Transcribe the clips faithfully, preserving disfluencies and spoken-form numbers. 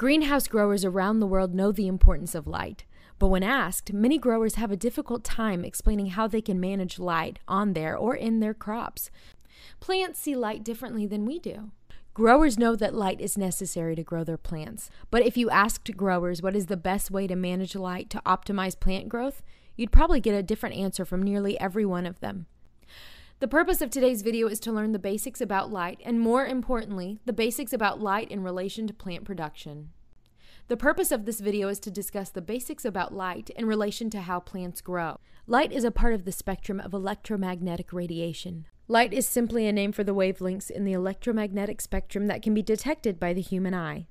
Greenhouse growers around the world know the importance of light, but when asked, many growers have a difficult time explaining how they can manage light on their or in their crops. Plants see light differently than we do. Growers know that light is necessary to grow their plants, but if you asked growers what is the best way to manage light to optimize plant growth, you'd probably get a different answer from nearly every one of them. The purpose of today's video is to learn the basics about light, and more importantly, the basics about light in relation to plant production. The purpose of this video is to discuss the basics about light in relation to how plants grow. Light is a part of the spectrum of electromagnetic radiation. Light is simply a name for the wavelengths in the electromagnetic spectrum that can be detected by the human eye.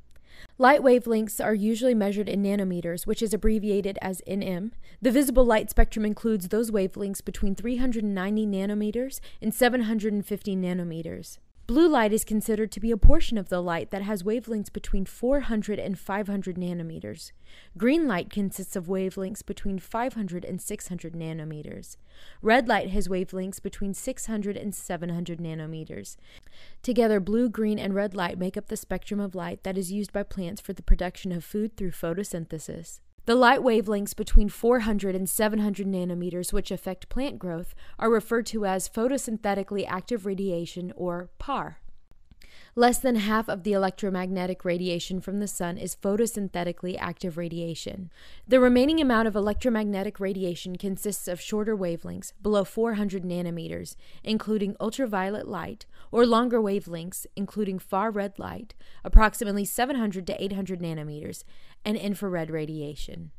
Light wavelengths are usually measured in nanometers, which is abbreviated as N M. The visible light spectrum includes those wavelengths between three hundred ninety nanometers and seven hundred fifty nanometers. Blue light is considered to be a portion of the light that has wavelengths between four hundred and five hundred nanometers. Green light consists of wavelengths between five hundred and six hundred nanometers. Red light has wavelengths between six hundred and seven hundred nanometers. Together, blue, green, and red light make up the spectrum of light that is used by plants for the production of food through photosynthesis. The light wavelengths between four hundred and seven hundred nanometers, which affect plant growth, are referred to as photosynthetically active radiation, or P A R. Less than half of the electromagnetic radiation from the sun is photosynthetically active radiation. The remaining amount of electromagnetic radiation consists of shorter wavelengths, below four hundred nanometers, including ultraviolet light, or longer wavelengths, including far red light, approximately seven hundred to eight hundred nanometers, and infrared radiation.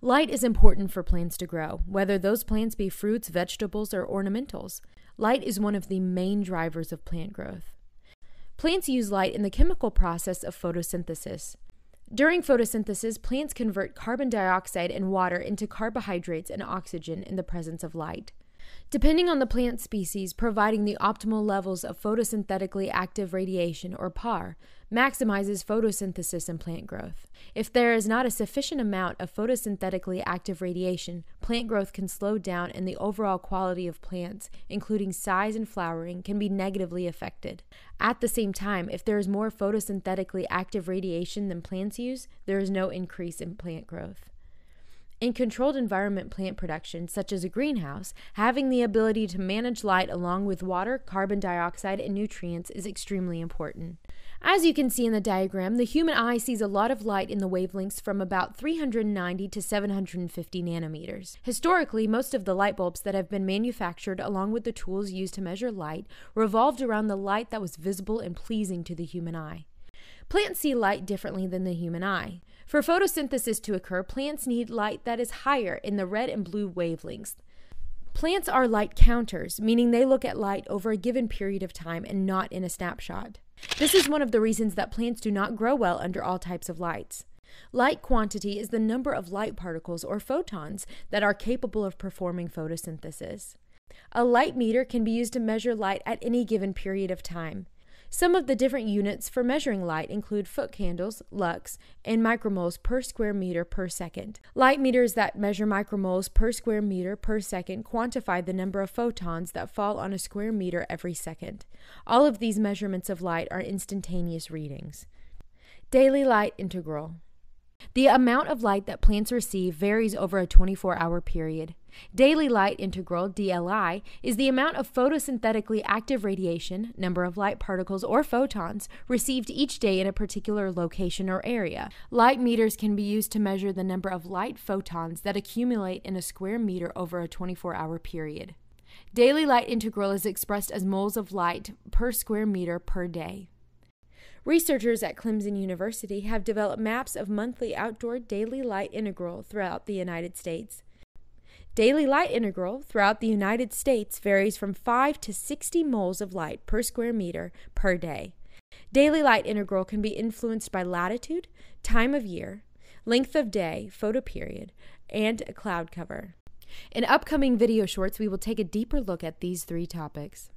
Light is important for plants to grow, whether those plants be fruits, vegetables, or ornamentals. Light is one of the main drivers of plant growth. Plants use light in the chemical process of photosynthesis. During photosynthesis, plants convert carbon dioxide and water into carbohydrates and oxygen in the presence of light. Depending on the plant species, providing the optimal levels of photosynthetically active radiation, or P A R, maximizes photosynthesis and plant growth. If there is not a sufficient amount of photosynthetically active radiation, plant growth can slow down and the overall quality of plants, including size and flowering, can be negatively affected. At the same time, if there is more photosynthetically active radiation than plants use, there is no increase in plant growth. In controlled environment plant production, such as a greenhouse, having the ability to manage light along with water, carbon dioxide, and nutrients is extremely important. As you can see in the diagram, the human eye sees a lot of light in the wavelengths from about three hundred ninety to seven hundred fifty nanometers. Historically, most of the light bulbs that have been manufactured, along with the tools used to measure light, revolved around the light that was visible and pleasing to the human eye. Plants see light differently than the human eye. For photosynthesis to occur, plants need light that is higher in the red and blue wavelengths. Plants are light counters, meaning they look at light over a given period of time and not in a snapshot. This is one of the reasons that plants do not grow well under all types of lights. Light quantity is the number of light particles, or photons, that are capable of performing photosynthesis. A light meter can be used to measure light at any given period of time. Some of the different units for measuring light include foot candles, lux, and micromoles per square meter per second. Light meters that measure micromoles per square meter per second quantify the number of photons that fall on a square meter every second. All of these measurements of light are instantaneous readings. Daily light integral. The amount of light that plants receive varies over a twenty-four hour period. Daily light integral, D L I, is the amount of photosynthetically active radiation, number of light particles or photons, received each day in a particular location or area. Light meters can be used to measure the number of light photons that accumulate in a square meter over a twenty-four hour period. Daily light integral is expressed as moles of light per square meter per day. Researchers at Clemson University have developed maps of monthly outdoor daily light integral throughout the United States. Daily light integral throughout the United States varies from five to sixty moles of light per square meter per day. Daily light integral can be influenced by latitude, time of year, length of day, photoperiod, and cloud cover. In upcoming video shorts, we will take a deeper look at these three topics.